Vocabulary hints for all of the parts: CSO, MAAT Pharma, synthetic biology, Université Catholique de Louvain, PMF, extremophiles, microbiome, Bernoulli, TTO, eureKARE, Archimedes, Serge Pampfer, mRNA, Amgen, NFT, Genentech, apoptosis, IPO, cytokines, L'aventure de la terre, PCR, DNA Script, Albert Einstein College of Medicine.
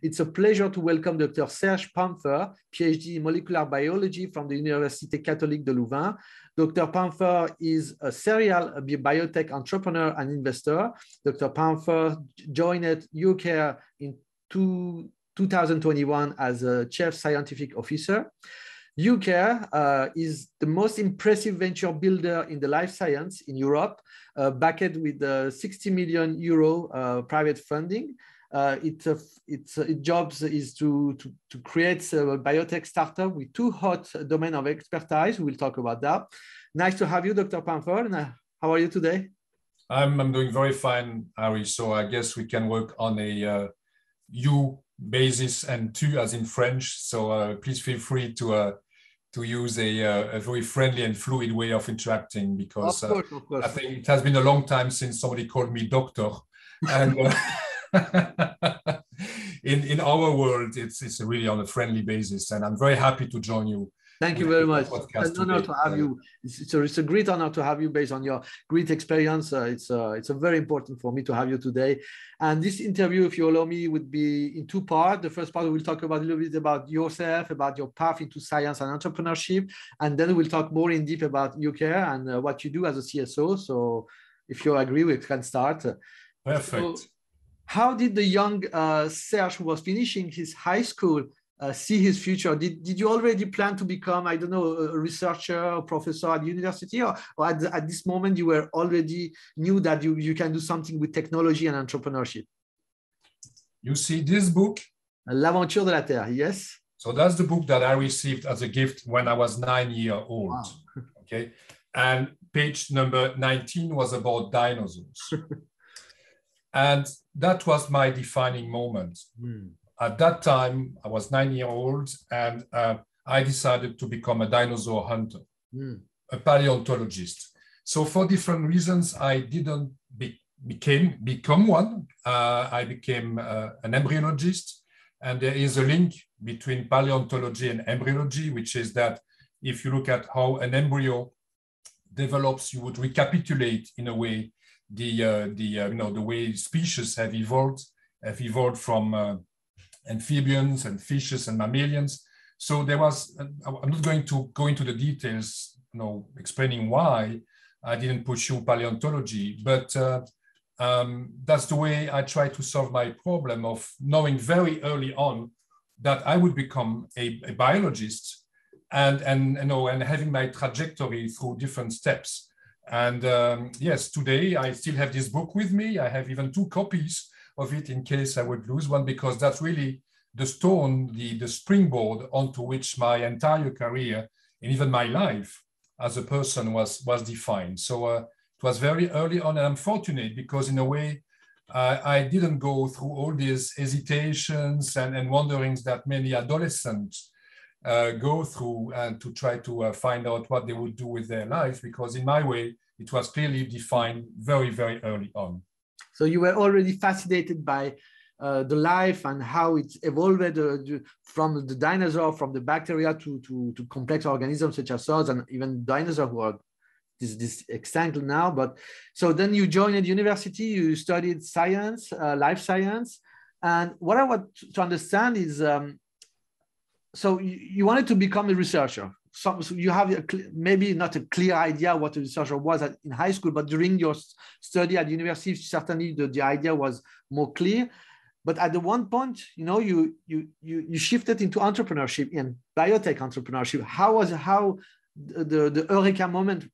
It's a pleasure to welcome Dr. Serge Pampfer, PhD in molecular biology from the Université Catholique de Louvain. Dr. Pampfer is a serial biotech entrepreneur and investor. Dr. Pampfer joined eureKARE in 2021 as a chief scientific officer. eureKARE is the most impressive venture builder in the life science in Europe, backed with 60 million euro private funding. Its job is to create a biotech startup with two hot domains of expertise. We'll talk about that. Nice to have you, Dr. Pampfer. How are you today? I'm doing very fine, Harry. So I guess we can work on a you basis and tu as in French. So please feel free to use a very friendly and fluid way of interacting, because of course. I think it has been a long time since somebody called me doctor. And in our world, it's really on a friendly basis, and I'm very happy to join you. Thank you very much. It's an honor to have you. It's a great honor to have you based on your great experience. It's very important for me to have you today. And this interview, if you allow me, would be in two parts. The first part, we'll talk about a little bit about yourself, about your path into science and entrepreneurship. And then we'll talk more in depth about eureKARE and what you do as a CSO. So if you agree, we can start. Perfect. So how did the young Serge, who was finishing his high school, see his future? Did you already plan to become, I don't know, a researcher or professor at university, or at this moment you were already knew that you can do something with technology and entrepreneurship? You see this book? L'Aventure de la Terre, yes. So that's the book that I received as a gift when I was 9 years old. Wow. Okay. And page number 19 was about dinosaurs. And that was my defining moment. Mm. At that time, I was 9 years old, and I decided to become a dinosaur hunter, a paleontologist. So for different reasons, I didn't become one. I became an embryologist, and there is a link between paleontology and embryology, which is that if you look at how an embryo develops, you would recapitulate in a way the way species have evolved from amphibians and fishes and mammals. So there was, I'm not going to go into the details, explaining why I didn't pursue paleontology, but that's the way I try to solve my problem of knowing very early on that I would become a biologist and having my trajectory through different steps. And yes, today I still have this book with me. I have even two copies of it in case I would lose one, because that's really the stone, the springboard onto which my entire career and even my life as a person was defined. So it was very early on, and I'm fortunate because in a way I didn't go through all these hesitations and wonderings that many adolescents go through and to try to find out what they would do with their life, because in my way, it was clearly defined very, very early on. So you were already fascinated by the life and how it evolved from the dinosaur, from the bacteria to complex organisms such as us, and even dinosaurs who are extinct now. But so then you joined university, you studied science, life science. And what I want to understand is, so you wanted to become a researcher. So you have maybe not a clear idea what a researcher was in high school, but during your study at university, certainly the idea was more clear. But at the one point, you shifted into entrepreneurship and biotech entrepreneurship. How the eureka moment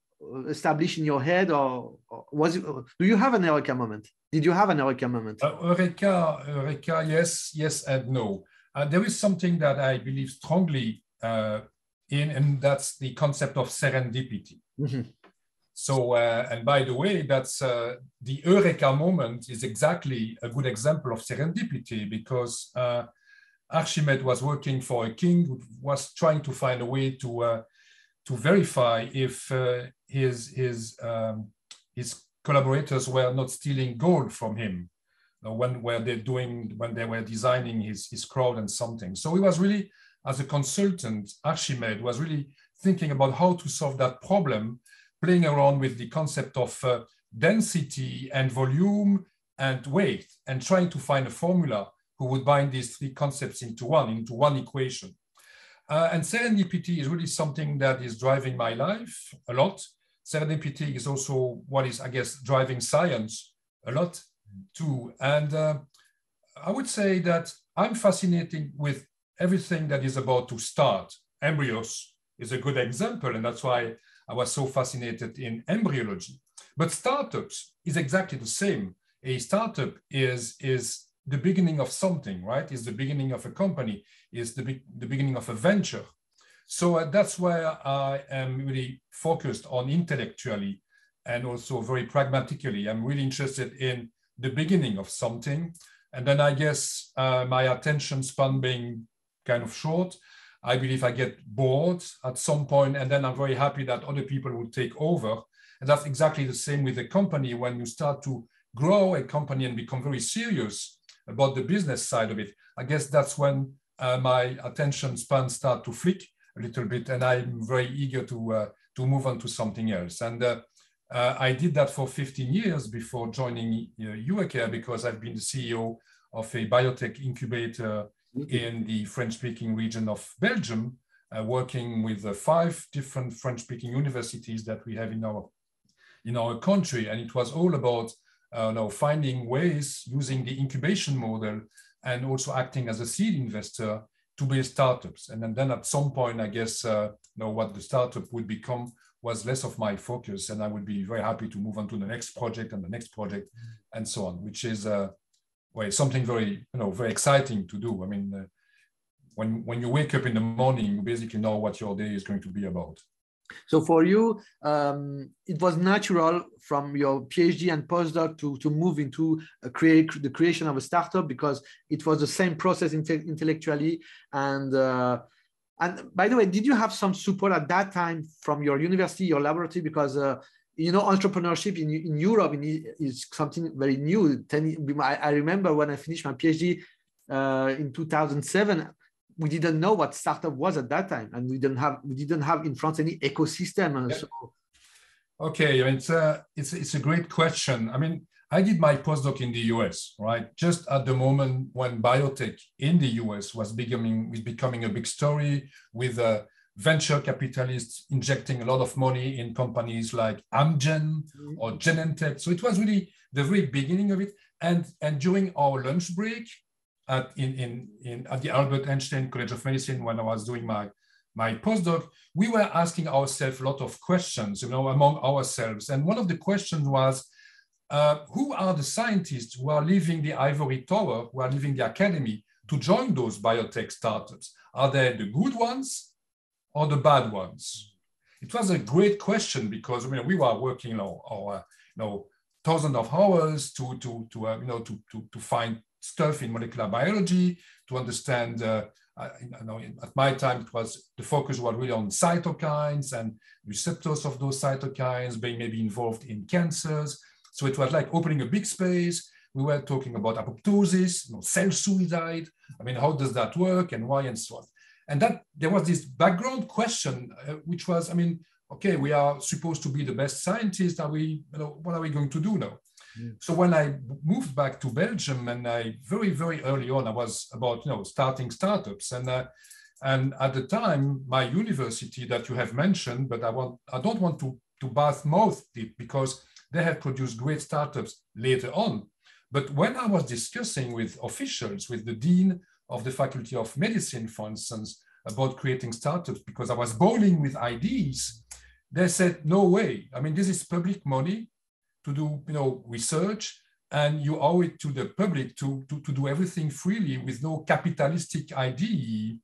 established in your head, or was it? Do you have an eureka moment? Did you have an eureka moment? Eureka, yes, and no. There is something that I believe strongly in, and that's the concept of serendipity. Mm-hmm. So, and by the way, that's the eureka moment is exactly a good example of serendipity, because Archimedes was working for a king who was trying to find a way to verify if his collaborators were not stealing gold from him when they were designing his crowd and something. So he was really, as a consultant, Archimedes was really thinking about how to solve that problem, playing around with the concept of density and volume and weight, and trying to find a formula who would bind these three concepts into one equation. And serendipity is really something that is driving my life a lot. Serendipity is also what is, I guess, driving science a lot too. And I would say that I'm fascinated with everything that is about to start. Embryos is a good example, and that's why I was so fascinated in embryology. But startups is exactly the same. A startup is the beginning of something, right? Is the beginning of a company, is the beginning of a venture. So that's where I am really focused on intellectually and also very pragmatically. I'm really interested in the beginning of something. And then I guess my attention span being kind of short, I believe I get bored at some point, and then I'm very happy that other people will take over. And that's exactly the same with a company. When you start to grow a company and become very serious about the business side of it, I guess that's when my attention span starts to flick a little bit, and I'm very eager to move on to something else. And I did that for 15 years before joining eureKARE, because I've been the CEO of a biotech incubator in the French-speaking region of Belgium, working with 5 different French-speaking universities that we have in our country. And it was all about finding ways using the incubation model and also acting as a seed investor to build startups. And then at some point, I guess, what the startup would become was less of my focus, and I would be very happy to move on to the next project and the next project and so on, which is something very, very exciting to do. I mean, when you wake up in the morning, you basically know what your day is going to be about. So for you, it was natural from your PhD and postdoc to move into the creation of a startup, because it was the same process intellectually. And by the way, did you have some support at that time from your university, your laboratory? Because entrepreneurship in Europe is something very new. I remember when I finished my PhD in 2007, we didn't know what startup was at that time, and we didn't have in France any ecosystem. And so, okay, it's a great question. I mean, I did my postdoc in the US, right? Just at the moment when biotech in the US was becoming a big story, with venture capitalists injecting a lot of money in companies like Amgen or Genentech. So it was really the very beginning of it. And during our lunch break at the Albert Einstein College of Medicine, when I was doing my postdoc, we were asking ourselves a lot of questions, among ourselves. And one of the questions was, who are the scientists who are leaving the ivory tower, who are leaving the academy to join those biotech startups? Are they the good ones or the bad ones? It was a great question, because we were working thousands of hours to find stuff in molecular biology, to understand. At my time, it was the focus was really on cytokines and receptors of those cytokines being maybe involved in cancers. So it was like opening a big space. We were talking about apoptosis, cell suicide. I mean, how does that work and why and so on? And that there was this background question, which was, okay, we are supposed to be the best scientists. Are we? What are we going to do now? Yeah. So when I moved back to Belgium, and I very, very early on, I was about starting startups, and at the time my university that you have mentioned, but I don't want to badmouth it, because they have produced great startups later on. But when I was discussing with officials, with the dean of the Faculty of Medicine, for instance, about creating startups, because I was bowling with ideas, they said, no way. I mean, this is public money to do research, and you owe it to the public to do everything freely with no capitalistic idea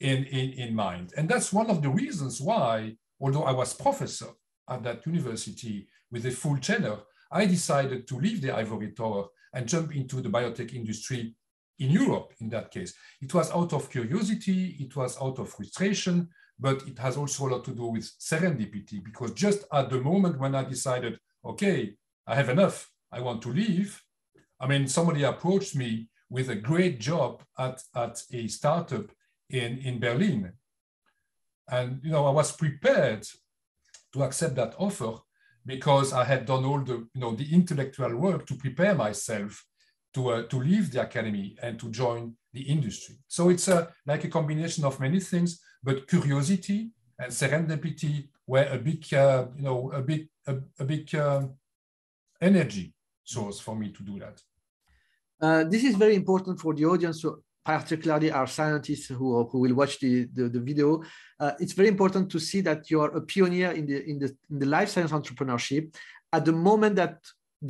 in mind. And that's one of the reasons why, although I was professor at that university with a full tenure, I decided to leave the ivory tower and jump into the biotech industry in Europe in that case. It was out of curiosity, it was out of frustration, but it has also a lot to do with serendipity, because just at the moment when I decided, okay, I have enough, I want to leave, somebody approached me with a great job at a startup in Berlin. And I was prepared to accept that offer, because I had done all the intellectual work to prepare myself to leave the academy and to join the industry. So it's like a combination of many things, but curiosity and serendipity were a big, energy source for me to do that. This is very important for the audience, particularly our scientists who will watch the video. It's very important to see that you are a pioneer in the life science entrepreneurship at the moment that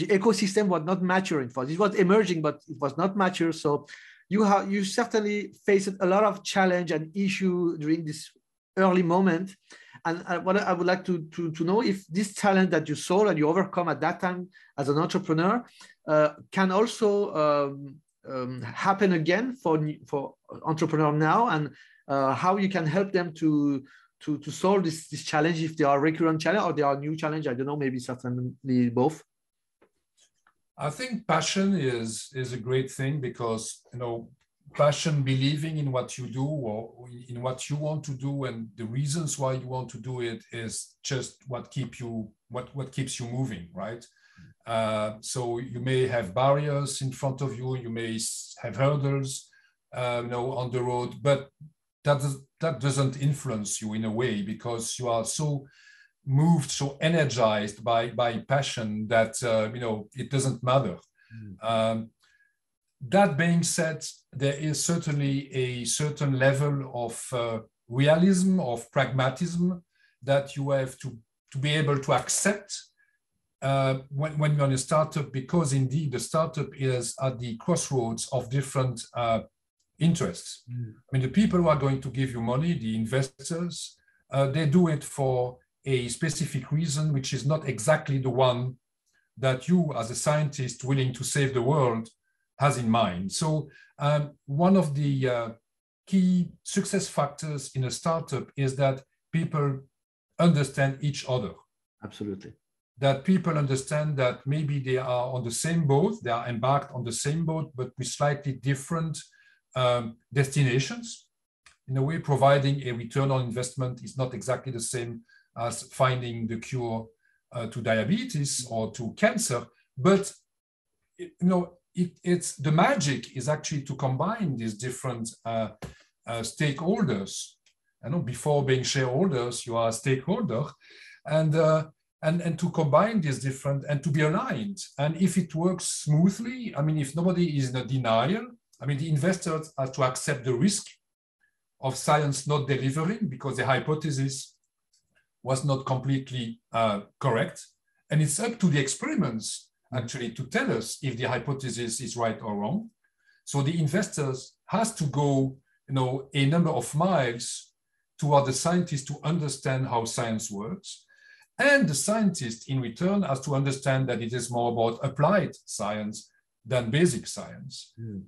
the ecosystem was not maturing for. It was emerging, but it was not mature. So you certainly faced a lot of challenge and issue during this early moment. And what I would like to know if this challenge that you saw and you overcome at that time as an entrepreneur can also happen again for entrepreneur now, and how you can help them to solve this challenge, if they are recurrent challenge or they are new challenge. I don't know, maybe certainly both. I think passion is a great thing, because passion, believing in what you do or in what you want to do, and the reasons why you want to do it is just what keeps you moving, right? So you may have barriers in front of you, you may have hurdles, on the road, but that doesn't influence you in a way, because you are so moved, so energized by passion that it doesn't matter. Mm. That being said, there is certainly a certain level of realism, of pragmatism that you have to be able to accept when you're in a startup, because indeed the startup is at the crossroads of different interests. Mm. I mean, the people who are going to give you money, the investors, they do it for a specific reason, which is not exactly the one that you, as a scientist willing to save the world, has in mind. So one of the key success factors in a startup is that people understand each other. Absolutely. That people understand that maybe they are on the same boat, they are embarked on the same boat, but with slightly different destinations. In a way, providing a return on investment is not exactly the same as finding the cure to diabetes or to cancer, but it's the magic is actually to combine these different stakeholders. I know before being shareholders, you are a stakeholder, and to combine these different and to be aligned. And if it works smoothly, I mean, if nobody is in a denial, I mean, the investors have to accept the risk of science not delivering because the hypothesis was not completely correct. And it's up to the experiments actually to tell us if the hypothesis is right or wrong. So the investors has to go, a number of miles toward the scientists to understand how science works. And the scientist in return has to understand that it is more about applied science than basic science. Mm.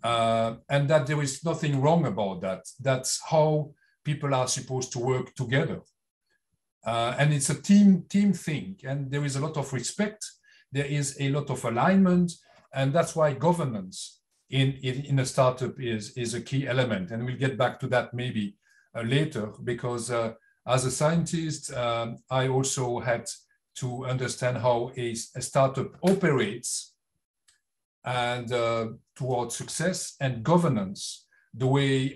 And that there is nothing wrong about that. That's how people are supposed to work together. And it's a team thing. And there is a lot of respect. There is a lot of alignment, and that's why governance in a startup is a key element. And we'll get back to that maybe later, because as a scientist, I also had to understand how a startup operates and towards success and governance, the way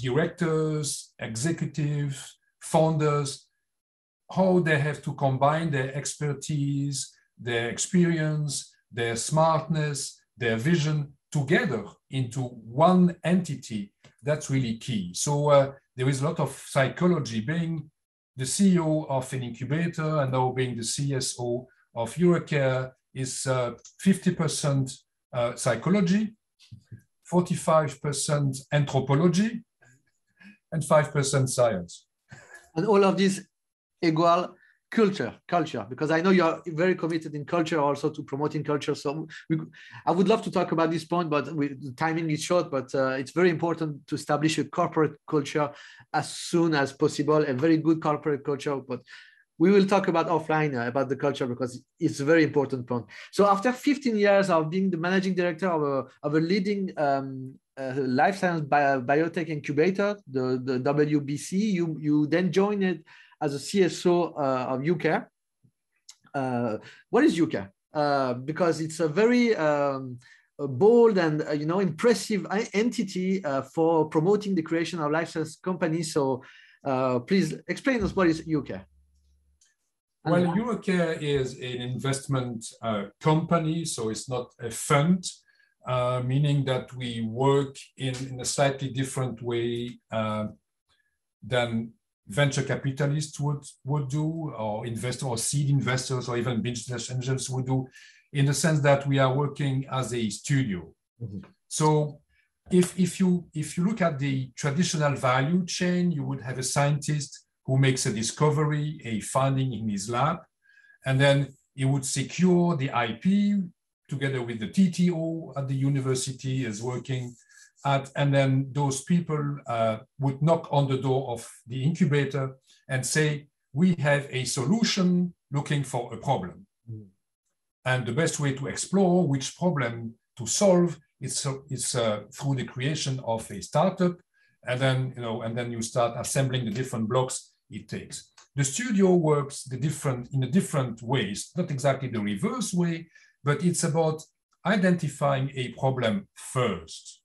directors, executives, founders, how they have to combine their expertise, their experience, their smartness, their vision together into one entity. That's really key. So there is a lot of psychology. Being the CEO of an incubator and now being the CSO of eureKARE is 50% psychology, 45% anthropology, and 5% science. And all of this equal culture, because I know you're very committed in culture, also to promoting culture. So I would love to talk about this point, but the timing is short, but it's very important to establish a corporate culture as soon as possible, a very good corporate culture. But we will talk about offline about the culture, because it's a very important point. So after 15 years of being the managing director of a leading life science biotech incubator, the WBC, you then joined it as a CSO of eureKARE. What is eureKARE? Because it's a very bold and impressive entity for promoting the creation of life science companies. So please explain us what is eureKARE. Well, eureKARE is an investment company, so it's not a fund, meaning that we work in a slightly different way than venture capitalists would do, or investors, or seed investors, or even business angels would do, in the sense that we are working as a studio. Mm-hmm. So if you look at the traditional value chain, you would have a scientist who makes a discovery, a finding in his lab, and then he would secure the IP together with the TTO at the university is working at, and then those people would knock on the door of the incubator and say, we have a solution looking for a problem. Mm-hmm. And the best way to explore which problem to solve is through the creation of a startup, and then you start assembling the different blocks it takes. The studio works in different ways, not exactly the reverse way, but it's about identifying a problem first.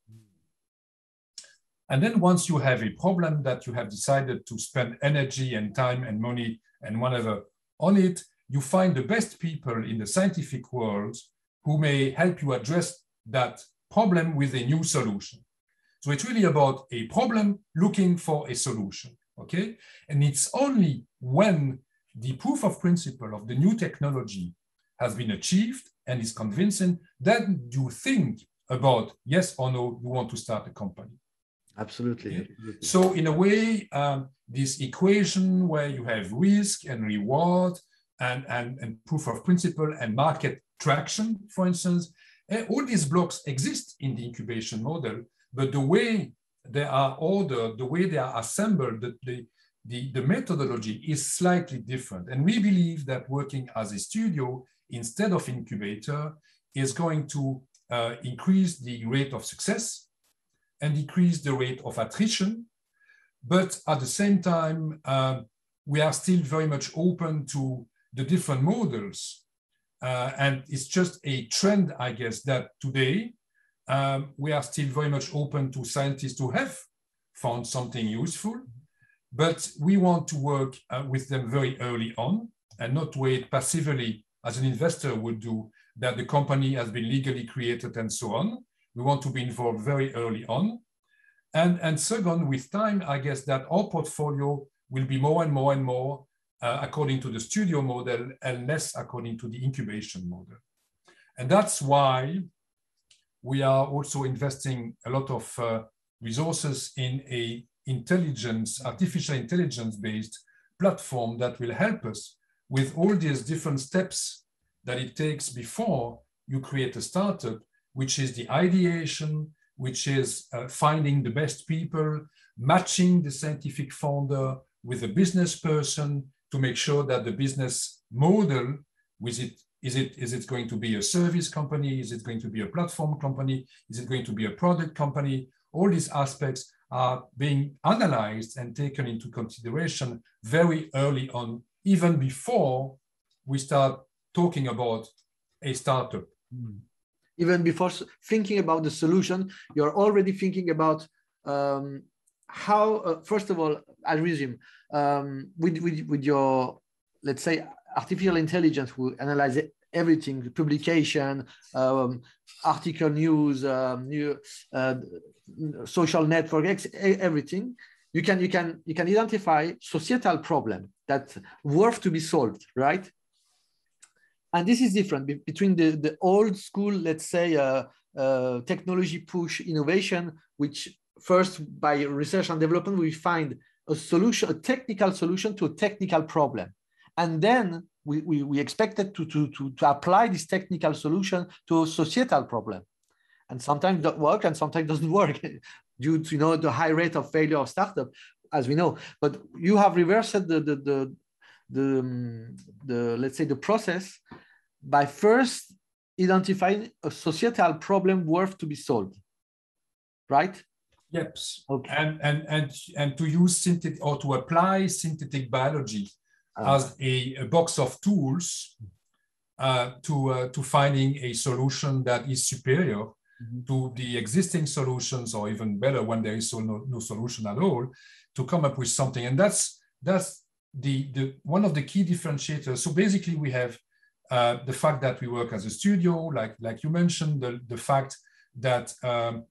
And then once you have a problem that you have decided to spend energy and time and money and whatever on it, you find the best people in the scientific world who may help you address that problem with a new solution. So it's really about a problem looking for a solution, okay? And it's only when the proof of principle of the new technology has been achieved and is convincing, then you think about yes or no, you want to start a company. Absolutely. Okay? So in a way, this equation where you have risk and reward, and proof of principle and market traction, for instance, all these blocks exist in the incubation model, but the way they are ordered, the way they are assembled, the methodology is slightly different. And we believe that working as a studio instead of incubator is going to increase the rate of success and decrease the rate of attrition, but at the same time, we are still very much open to the different models. And it's just a trend, I guess, that today we are still very much open to scientists who have found something useful, but we want to work with them very early on and not wait passively as an investor would do, that the company has been legally created and so on. We want to be involved very early on. And second, with time, I guess that our portfolio will be more and more according to the studio model and less according to the incubation model. And that's why we are also investing a lot of resources in a artificial intelligence-based platform that will help us with all these different steps that it takes before you create a startup, which is the ideation, which is finding the best people, matching the scientific founder with a business person, to make sure that the business model, is it going to be a service company? Is it going to be a platform company? Is it going to be a product company? All these aspects are being analyzed and taken into consideration very early on, even before we start talking about a startup. Even before thinking about the solution, you're already thinking about how, first of all, I'll resume with your, let's say, artificial intelligence will analyze everything, publication, article news, social network, everything. You can identify societal problem that's worth to be solved, right? And this is different between the old school, let's say, technology push innovation, which first, by research and development, we find a solution, a technical solution to a technical problem. And then we expected to apply this technical solution to a societal problem. And sometimes that works and sometimes doesn't work due to the high rate of failure of startup, as we know. But you have reversed the let's say, the process by first identifying a societal problem worth to be solved, right? Yes, okay. And to use synthetic or to apply synthetic biology as a box of tools to finding a solution that is superior to the existing solutions, or even better, when there is no solution at all, to come up with something. And that's the one of the key differentiators. So basically, we have the fact that we work as a studio, like you mentioned, the fact that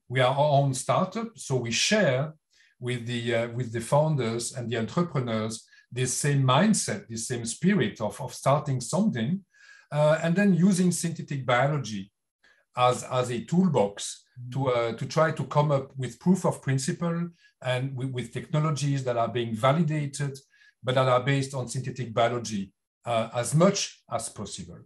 we are our own startup, so we share with the founders and the entrepreneurs this same mindset, this same spirit of starting something, and then using synthetic biology as a toolbox to try to come up with proof of principle and with technologies that are being validated, but that are based on synthetic biology as much as possible.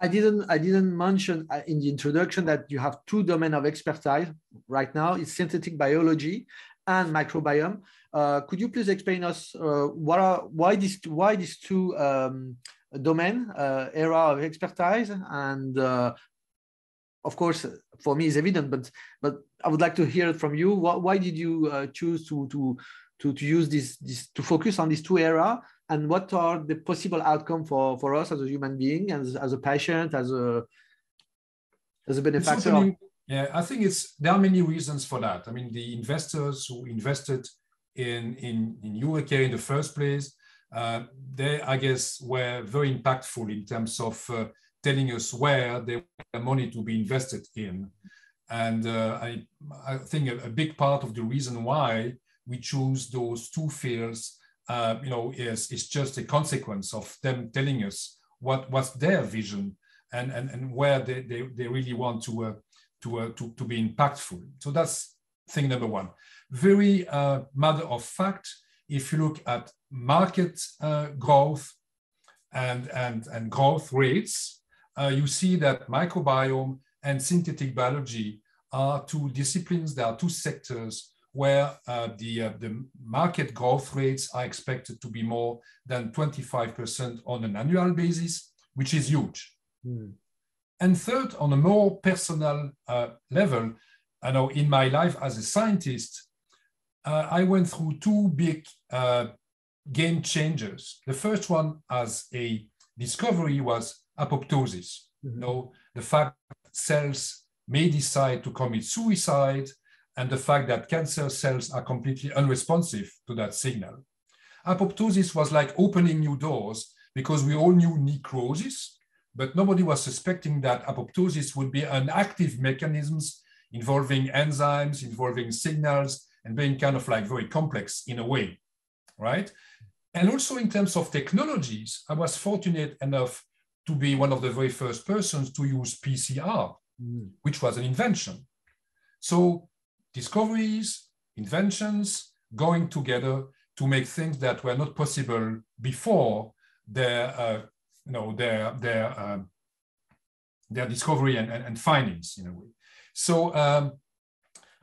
I didn't mention in the introduction that you have two domains of expertise right now. It's synthetic biology and microbiome. Could you please explain us why these two domain area of expertise? And of course, for me is evident, but I would like to hear it from you. Why did you choose to use this to focus on these two areas? And what are the possible outcomes for us as a human being, as a patient, as a benefactor? Yeah, I think there are many reasons for that. I mean, the investors who invested in eureKARE in the first place, they, I guess, were very impactful in terms of telling us where they want the money to be invested in. And I think a big part of the reason why we choose those two fields is just a consequence of them telling us what's their vision and where they really want to be impactful. So that's thing number one. Very matter of fact, if you look at market growth and growth rates, you see that microbiome and synthetic biology are two disciplines, there are two sectors where the market growth rates are expected to be more than 25% on an annual basis, which is huge. Mm. And third, on a more personal level, I know in my life as a scientist, I went through two big game changers. The first one as a discovery was apoptosis. Mm-hmm. You know, the fact that cells may decide to commit suicide, and the fact that cancer cells are completely unresponsive to that signal. Apoptosis was like opening new doors, because we all knew necrosis, but nobody was suspecting that apoptosis would be an active mechanism involving enzymes, involving signals, and being kind of like very complex in a way, right? And also in terms of technologies, I was fortunate enough to be one of the very first persons to use PCR, which was an invention. So, discoveries, inventions, going together to make things that were not possible before their discovery and findings in a way. So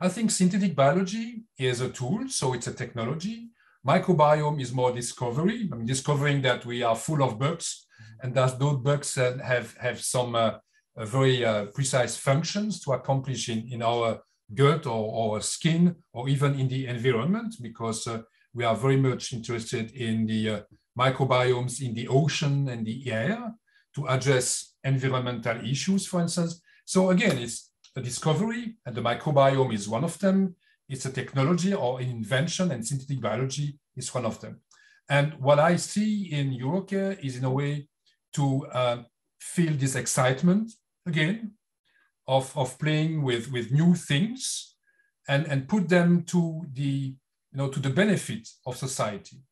I think synthetic biology is a tool, so it's a technology. Microbiome is more discovery. I mean, discovering that we are full of bugs and that those bugs have some very precise functions to accomplish in our gut or skin, or even in the environment, because we are very much interested in the microbiomes in the ocean and the air to address environmental issues, for instance. So again, it's a discovery, and the microbiome is one of them. It's a technology or an invention, and synthetic biology is one of them. And what I see in eureKARE is, in a way, to feel this excitement again, of playing with new things and put them to the benefit of society.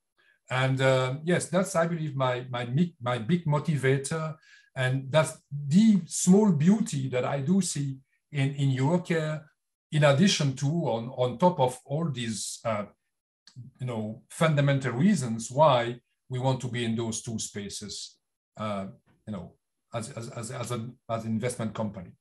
And yes, that's, I believe, my big motivator, and that's the small beauty that I do see in eureKARE, in addition to on top of all these fundamental reasons why we want to be in those two spaces as an investment company.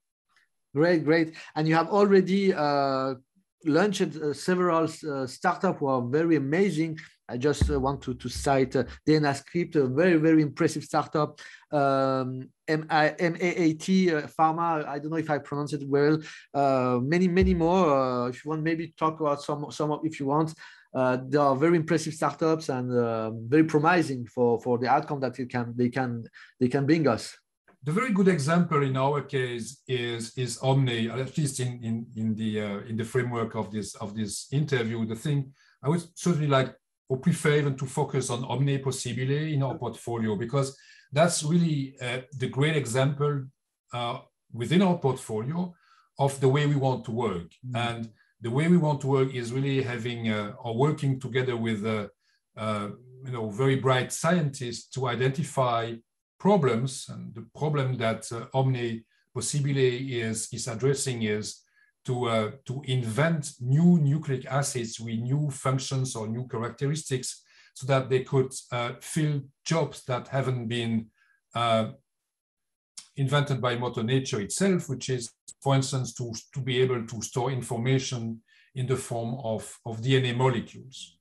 Great, great. And you have already launched several startups who are very amazing. I just want to cite DNA Script, a very, very impressive startup, MAAT Pharma, I don't know if I pronounce it well, many, many more. If you want, maybe talk about some if you want. They are very impressive startups and very promising for the outcome that they can bring us. The very good example in our case is Omni, at least in the framework of this interview. The thing I would certainly like or prefer even to focus on Omni possibly in our portfolio, because that's really the great example within our portfolio of the way we want to work. Mm-hmm. And the way we want to work is really having or working together with very bright scientists to identify problems. And the problem that Omni possibly is addressing is to invent new nucleic acids with new functions or new characteristics, so that they could fill jobs that haven't been invented by Mother Nature itself, which is, for instance, to be able to store information in the form of DNA molecules.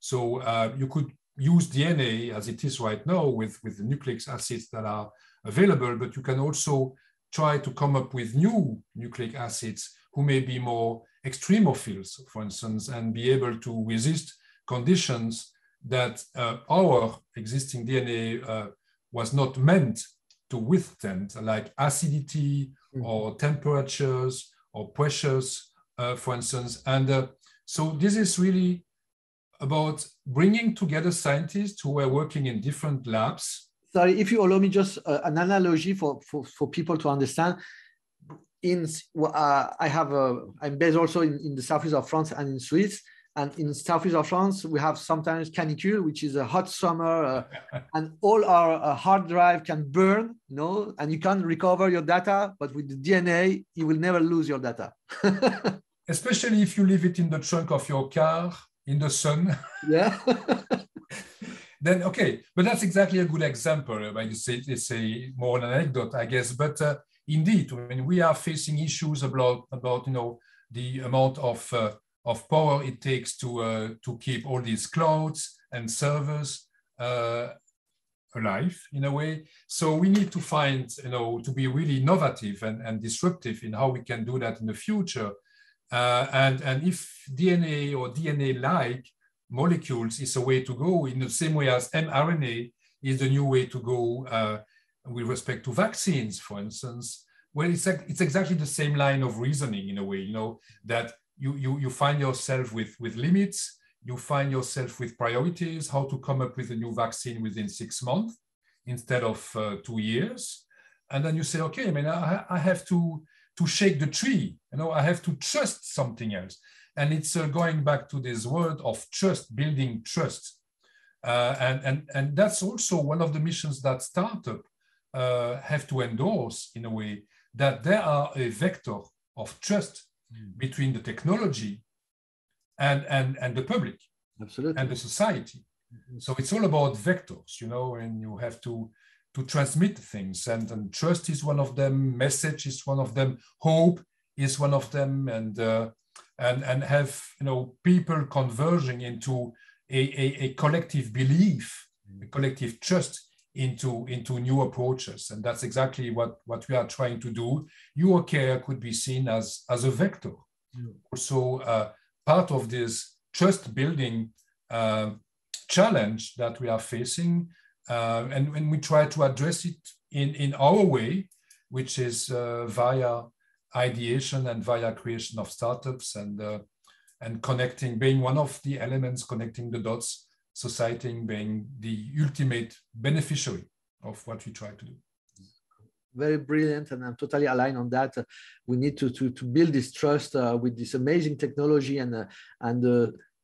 So you could use DNA as it is right now with the nucleic acids that are available, but you can also try to come up with new nucleic acids who may be more extremophiles, for instance, and be able to resist conditions that our existing DNA was not meant to withstand, like acidity, mm-hmm. or temperatures or pressures, for instance. And so this is really about bringing together scientists who are working in different labs. Sorry, if you allow me just an analogy for people to understand. I'm based also in the southeast of France and in Swiss. And in southeast of France, we have sometimes canicule, which is a hot summer, and all our hard drive can burn, you know, and you can recover your data, but with the DNA, you will never lose your data. Especially if you leave it in the trunk of your car, in the sun. Yeah. Then, okay, but that's exactly a good example. Like you say, it's a more an anecdote, I guess. But indeed, when we are facing issues about the amount of power it takes to keep all these clouds and servers alive in a way. So we need to find, to be really innovative and disruptive in how we can do that in the future. And if DNA or DNA-like molecules is a way to go, in the same way as mRNA is the new way to go with respect to vaccines, for instance, well, it's exactly the same line of reasoning in a way, that you find yourself with limits, you find yourself with priorities, how to come up with a new vaccine within 6 months instead of 2 years. And then you say, okay, I have to shake the tree, I have to trust something else. And it's going back to this word of trust, building trust. And that's also one of the missions that startup have to endorse in a way, that there are a vector of trust between the technology and the public. Absolutely. And the society. Mm-hmm. So it's all about vectors, and you have to transmit things, and trust is one of them, message is one of them, hope is one of them, and have people converging into a collective belief, a collective trust into new approaches. And that's exactly what we are trying to do. eureKARE could be seen as a vector. Yeah. Also part of this trust building challenge that we are facing. And when we try to address it in our way, which is via ideation and via creation of startups and connecting, being one of the elements, connecting the dots, society being the ultimate beneficiary of what we try to do. Very brilliant, and I'm totally aligned on that. We need to build this trust with this amazing technology and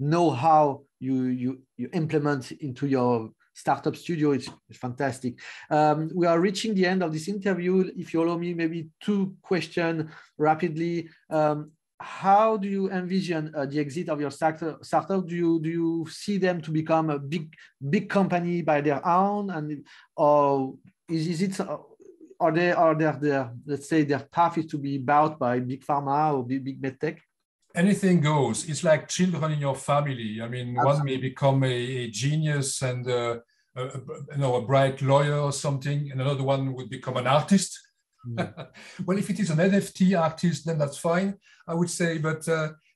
know-how you implement into your startup studio. It's fantastic. We are reaching the end of this interview. If you allow me, maybe 2 questions rapidly. How do you envision the exit of your startup? Do you see them to become a big company by their own, and or their path is to be bought by big pharma or big medtech? Anything goes. It's like children in your family. One may become a genius and a bright lawyer or something, and another one would become an artist. Well, if it is an NFT artist, then that's fine, I would say. But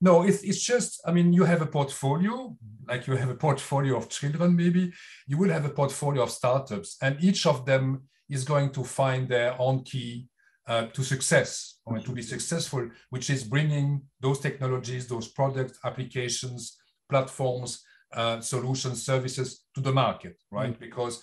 no, it's just, you have a portfolio, like you have a portfolio of children, maybe. You will have a portfolio of startups, and each of them is going to find their own key to success, or to be successful, which is bringing those technologies, those products, applications, platforms, solutions, services to the market, right? Mm-hmm. Because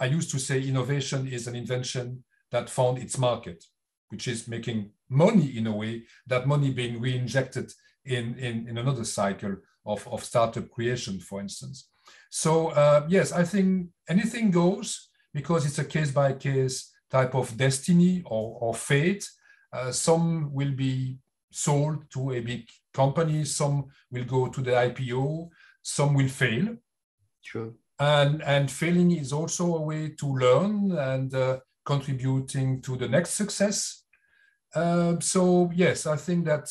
I used to say innovation is an invention that found its market, which is making money in a way, that money being reinjected in another cycle of startup creation, for instance. So yes, I think anything goes because it's a case-by-case type of destiny or fate. Some will be sold to a big company, some will go to the IPO, some will fail. Sure. And failing is also a way to learn and contributing to the next success. So yes, I think that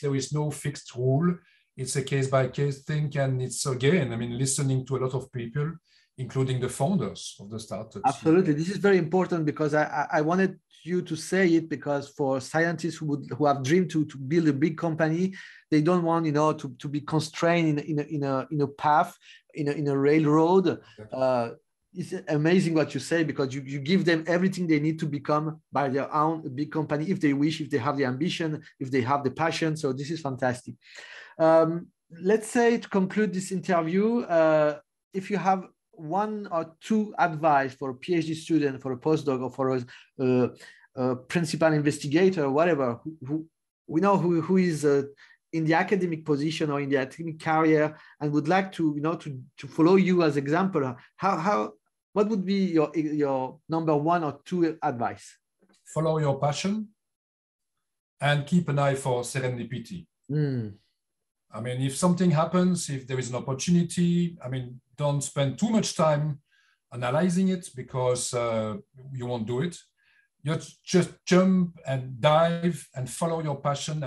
there is no fixed rule. It's a case-by-case thing, and it's, again, I mean, listening to a lot of people, including the founders of the startups. Absolutely. This is very important because I wanted you to say it, because for scientists who have dreamed to build a big company, they don't want, you know, to be constrained in a path, in a railroad. Exactly. It's amazing what you say, because you give them everything they need to become by their own a big company, if they wish, if they have the ambition, if they have the passion. So this is fantastic. Let's say, to conclude this interview, if you have one or two advice for a PhD student, for a postdoc, or for a principal investigator, whatever, who is in the academic position or in the academic career and would like to, you know, to follow you as example, what would be your number one or two advice? Follow your passion and keep an eye for serendipity. Mm. I mean, if something happens, if there is an opportunity, I mean, don't spend too much time analyzing it, because you won't do it. You just jump and dive and follow your passion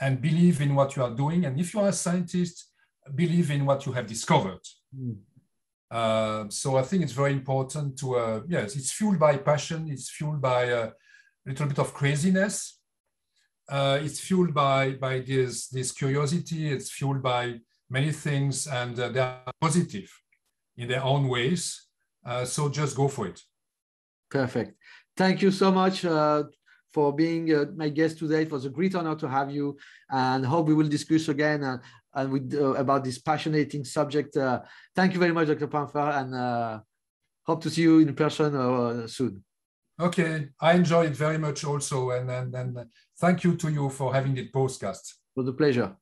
and believe in what you are doing. And if you are a scientist, believe in what you have discovered. Mm. So I think it's very important to, yes, it's fueled by passion. It's fueled by a little bit of craziness. It's fueled by this curiosity. It's fueled by many things, and they are positive in their own ways. So just go for it. Perfect. Thank you so much for being my guest today. It was a great honor to have you, and hope we will discuss again about this passionating subject. Thank you very much, Dr. Pampfer, and hope to see you in person soon. Okay, I enjoyed it very much also, and thank you to you for having this podcast. It was a pleasure.